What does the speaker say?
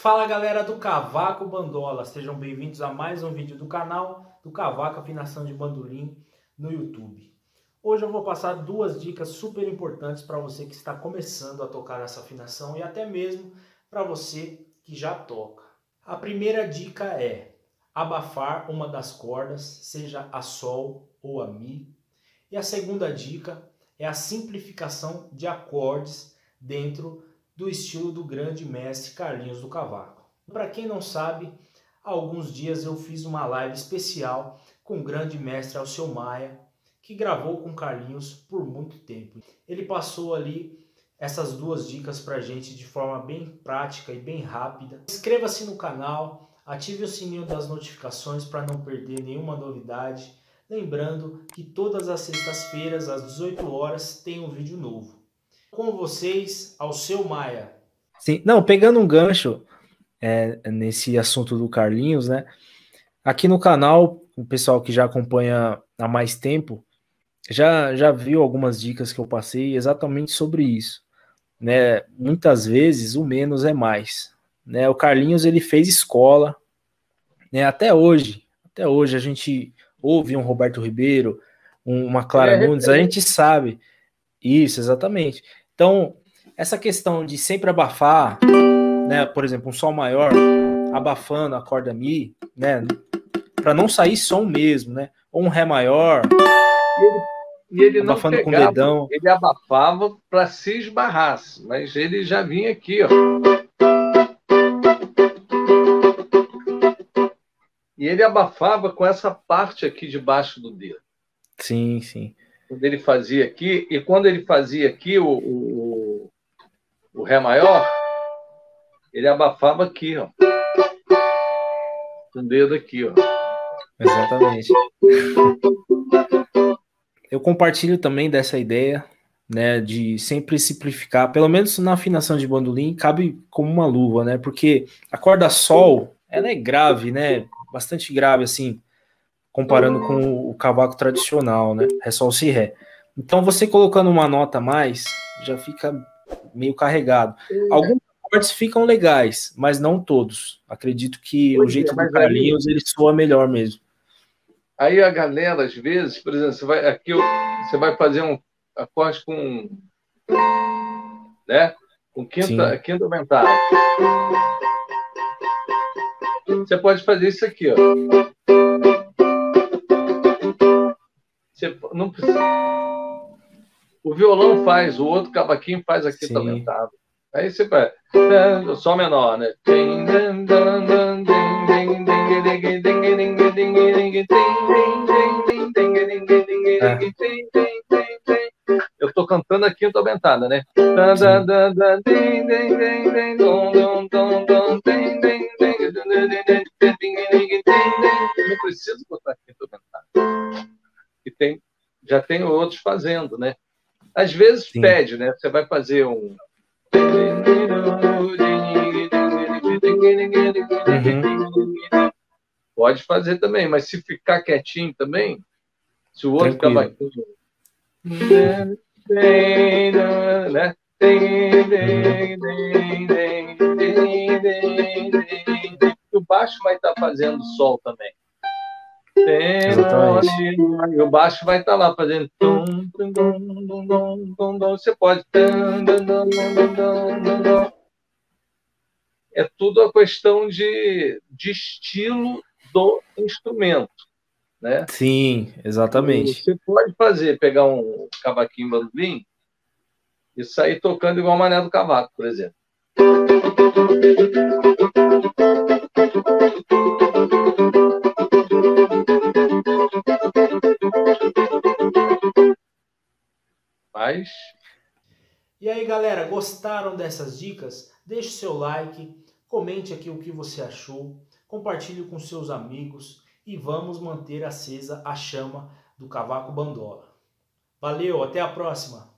Fala galera do Cavaco Bandola, sejam bem-vindos a mais um vídeo do canal do Cavaco Afinação de Bandolim no YouTube. Hoje eu vou passar duas dicas super importantes para você que está começando a tocar essa afinação e até mesmo para você que já toca. A primeira dica é abafar uma das cordas, seja a Sol ou a Mi. E a segunda dica é a simplificação de acordes dentro do estilo do grande mestre Carlinhos do Cavaco. Para quem não sabe, há alguns dias eu fiz uma live especial com o grande mestre Alceu Maia, que gravou com Carlinhos por muito tempo. Ele passou ali essas duas dicas pra gente de forma bem prática e bem rápida. Inscreva-se no canal, ative o sininho das notificações para não perder nenhuma novidade. Lembrando que todas as sextas-feiras, às 18 horas, tem um vídeo novo. Com vocês, Alceu Maia. Sim, não, pegando um gancho nesse assunto do Carlinhos, né? Aqui no canal, o pessoal que já acompanha há mais tempo já viu algumas dicas que eu passei exatamente sobre isso, né? Muitas vezes o menos é mais, né? O Carlinhos, ele fez escola, né? Até hoje a gente ouve um Roberto Ribeiro, uma Clara Nunes, a gente sabe isso exatamente. Então, essa questão de sempre abafar, né, por exemplo, um Sol maior, abafando a corda Mi, né, para não sair som mesmo, né, ou um Ré maior, e ele abafando não pegava, com o dedão. Ele abafava para se esbarrar, mas ele já vinha aqui, ó. E ele abafava com essa parte aqui debaixo do dedo. Sim, sim. Quando ele fazia aqui, e quando ele fazia aqui o Ré maior, ele abafava aqui, ó. Com o dedo aqui, ó. Exatamente. Eu compartilho também dessa ideia, né, de sempre simplificar, pelo menos na afinação de bandolim, cabe como uma luva, né, porque a corda Sol, ela é grave, né, bastante grave, assim, comparando com o cavaco tradicional, né? Ré, Sol, Si, Ré. Então, você colocando uma nota a mais, já fica meio carregado. Alguns acordes ficam legais, mas não todos. Acredito que o jeito do Carlinhos, ele soa melhor mesmo. Aí a galera, às vezes, por exemplo, você vai fazer um acorde com, né? Com quinta aumentada. Você pode fazer isso aqui, ó. Você não precisa. O violão faz, o outro cavaquinho faz aqui. Sim. Aumentado. Aí você vai. Sol menor, né? Eu estou cantando a quinta aumentada, né? Não preciso botar a quinta aumentada. Que tem, já tem outros fazendo, né? Às vezes Sim. pede, né? Você vai fazer um... Uhum. Pode fazer também, mas se ficar quietinho também, se o outro ficar batendo... Né? O baixo vai estar fazendo sol também. E o baixo vai estar lá fazendo. Você pode. É tudo a questão de estilo do instrumento, né? Sim, exatamente. Você pode fazer, pegar um cavaquinho bandolim e sair tocando igual o Mané do Cavaco, por exemplo. Mas... E aí galera, gostaram dessas dicas? Deixe seu like, comente aqui o que você achou, compartilhe com seus amigos e vamos manter acesa a chama do Cavaco Bandola. Valeu, até a próxima!